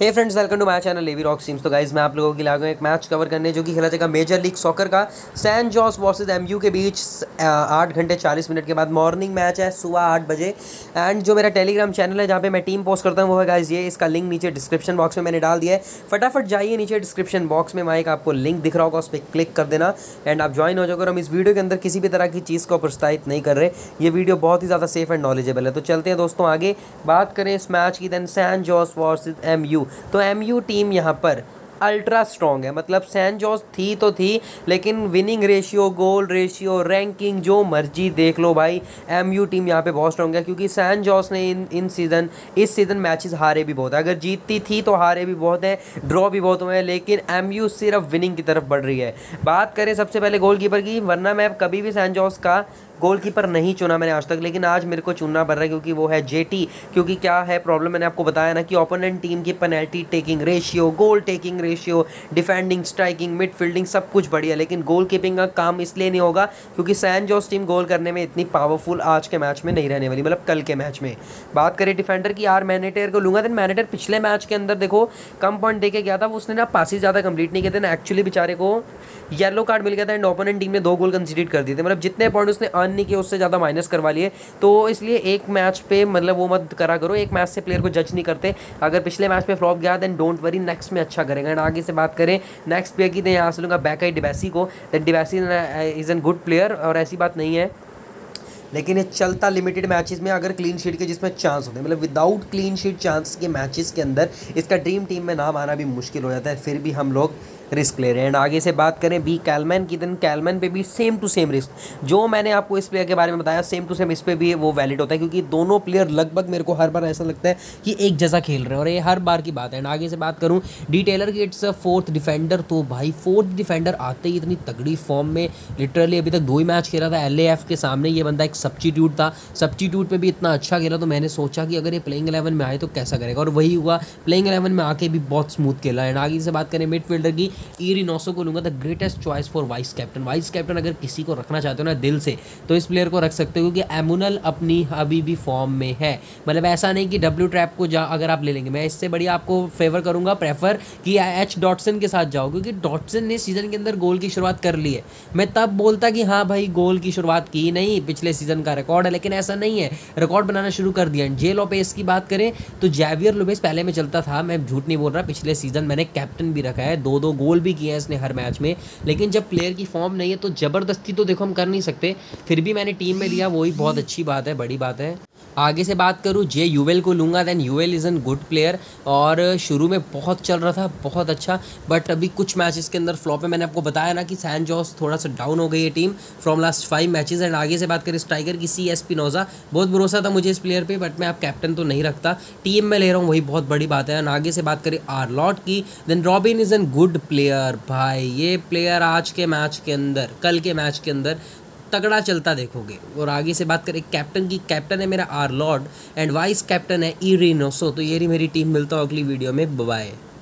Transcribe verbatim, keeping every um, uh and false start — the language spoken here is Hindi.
Hey friends, welcome to my channel levy rock seems. तो गाइस मैं आप लोगों के लिए आ गया एक मैच कवर करने जो कि खेला जाएगा मेजर लीग सॉकर का सैन जोस वर्सेस एमयू के बीच आठ घंटे चालीस मिनट के बाद। मॉर्निंग मैच है सुबह आठ बजे। एंड जो मेरा टेलीग्राम चैनल है जहाँ पे मैं टीम पोस्ट करता हूँ वो है गाइस ये, इसका लिंक नीचे डिस्क्रिप्शन बॉक्स में मैंने डाल दिया है। फटाफट जाइए नीचे डिस्क्रिप्शन बॉक्स में, वहाँ एक आपको लिंक दिख रहा होगा, उस पर क्लिक कर देना एंड आप ज्वाइन हो जाओगे। और हम इस वीडियो के अंदर किसी भी तरह की चीज़ को प्रोत्साहित नहीं कर रहे, ये वीडियो बहुत ही ज़्यादा सेफ एंड नॉलेजेबल है। तो चलते हैं दोस्तों आगे, बात करें इस मैच की। Then San Jose versus MU, तो एमयू टीम यहाँ पर अल्ट्रा स्ट्रॉन्ग है। मतलब सैन जोस थी तो थी, लेकिन winning ratio, goal ratio, ranking जो मर्जी देख लो भाई, एमयू टीम यहाँ पे बहुत स्ट्रॉन्ग है। क्योंकि सैन जोस ने इन इन सीज़न इस सीज़न मैचेस हारे भी बहुत है, अगर जीतती थी तो हारे भी बहुत हैं, ड्रॉ भी बहुत हुए हैं, लेकिन एमयू सिर्फ विनिंग की तरफ बढ़ रही है। बात करें सबसे पहले गोलकीपर की, वरना मैं कभी भी सैन जोस का गोलकीपर नहीं चुना मैंने आज तक, लेकिन आज मेरे को चुनना पड़ रहा है क्योंकि वो है जेटी। क्योंकि क्या है प्रॉब्लम, मैंने आपको बताया ना कि ओपोनेंट टीम की penalty taking ratio, goal taking ratio, defending, striking, midfielding सब कुछ बढ़िया, लेकिन गोलकीपिंग का काम इसलिए नहीं होगा क्योंकि सैन जोस टीम गोल करने में इतनी पावरफुल आज के मैच में नहीं रहने वाली, मतलब कल के मैच में। बात करें डिफेंडर की, यार मैनेटर को लूँगा। देन मैनेटर पिछले मैच के अंदर देखो कम पॉइंट दे के गया था, उसने ना पासिस ज़्यादा कंप्लीट नहीं किए थे ना, एक्चुअली बेचारे को येलो कार्ड मिल गया था एंड ओपोनेंट टीम ने दो गोल कंसीडर कर दिए थे। मतलब जितने पॉइंट उसने नहीं कि उससे ज़्यादा माइनस करवा लिए। तो इसलिए एक मैच पे मतलब वो मत करा करो, एक मैच से प्लेयर को जज नहीं करते। अगर पिछले मैच पे फ्लॉप गया देन डोंट वरी, नेक्स्ट में अच्छा करेगा। एंड आगे से बात करें नेक्स्ट प्लेयर की, तो यहाँ से लूँगा बैक आई डिबैसी को। That Dibassy is an good player, और ऐसी बात नहीं है, लेकिन ये चलता लिमिटेड मैचेस में अगर क्लीन शीट के जिसमें चांस होते हैं, मतलब विदाउट क्लीन शीट चांस के मैचेस के अंदर इसका ड्रीम टीम में नाम आना भी मुश्किल हो जाता है, फिर भी हम लोग रिस्क ले रहे हैं। एंड आगे से बात करें बी कैलमैन की, देन कैलमैन पे भी सेम टू सेम रिस्क जो मैंने आपको इस प्लेयर के बारे में बताया सेम टू सेम इस पर भी वो वैलिड होता है, क्योंकि दोनों प्लेयर लगभग मेरे को हर बार ऐसा लगता है कि एक जैसा खेल रहे हैं, और ये हर बार की बात है। एंड आगे से बात करूँ डी टेलर की, इट्स अ फोर्थ डिफेंडर। तो भाई फोर्थ डिफेंडर आते ही इतनी तगड़ी फॉर्म में, लिटरली अभी तक दो ही मैच खेला था एल ए एफ के सामने, ये बंदा एक सब्स्टिट्यूट था, सब्स्टिट्यूट पे भी इतना अच्छा खेला। तो मैंने सोचा कि अगर ये प्लेइंग इलेवन में आए तो कैसा करेगा, और वही हुआ, प्लेइंग इलेवन में आके भी बहुत स्मूथ खेला। एंड आगे से बात करें मिडफील्डर की, इरिनोसो को लूँगा, the greatest choice for vice captain. Vice captain अगर किसी को रखना चाहते हो ना दिल से तो इस प्लेयर को रख सकते हो, क्योंकि एमुनल अपनी अभी भी फॉर्म में है। मतलब ऐसा नहीं कि डब्ल्यू ट्रैप को जा अगर आप ले लेंगे, मैं इससे बढ़िया आपको फेवर करूँगा, प्रेफर कि एच डॉटसन के साथ जाओ, क्योंकि डॉटसन ने सीज़न के अंदर गोल की शुरुआत कर ली है। मैं तब बोलता कि हाँ भाई गोल की शुरुआत की नहीं, पिछले सीज़न का रिकॉर्ड है, लेकिन ऐसा नहीं है, रिकॉर्ड बनाना शुरू कर दिया। जे लोपेस की बात करें तो जेवियर लोपेस पहले में चलता था, मैं झूठ नहीं बोल रहा, पिछले सीज़न मैंने कैप्टन भी रखा है, दो दो गोल भी किए हैं इसने हर मैच में, लेकिन जब प्लेयर की फॉर्म नहीं है तो ज़बरदस्ती तो देखो हम कर नहीं सकते, फिर भी मैंने टीम में लिया, वही बहुत अच्छी बात है, बड़ी बात है। आगे से बात करूँ जे यूवेल को लूँगा, दैन यूवेल इज़ एन गुड प्लेयर, और शुरू में बहुत चल रहा था, बहुत अच्छा, बट अभी कुछ मैचेस के अंदर फ्लॉप है। मैंने आपको बताया ना कि सैन जोस थोड़ा सा डाउन हो गई है team from last five matches. And आगे से बात करें स्ट्राइकर की, सी एस्पिनोज़ा, बहुत भरोसा था मुझे इस प्लेयर पे, बट मैं आप कैप्टन तो नहीं रखता, टीम में ले रहा हूँ, वही बहुत बड़ी बात है। एंड आगे से बात करें आरलॉट की, then Robin is an good player. भाई ये प्लेयर आज के मैच के अंदर, कल के मैच के अंदर तगड़ा चलता देखोगे। और आगे से बात करें कैप्टन की, कैप्टन है मेरा आरलॉर्ड एंड वाइस कैप्टन है इरिनोसो। तो ये रही मेरी टीम, मिलता हूँ अगली वीडियो में, बाय।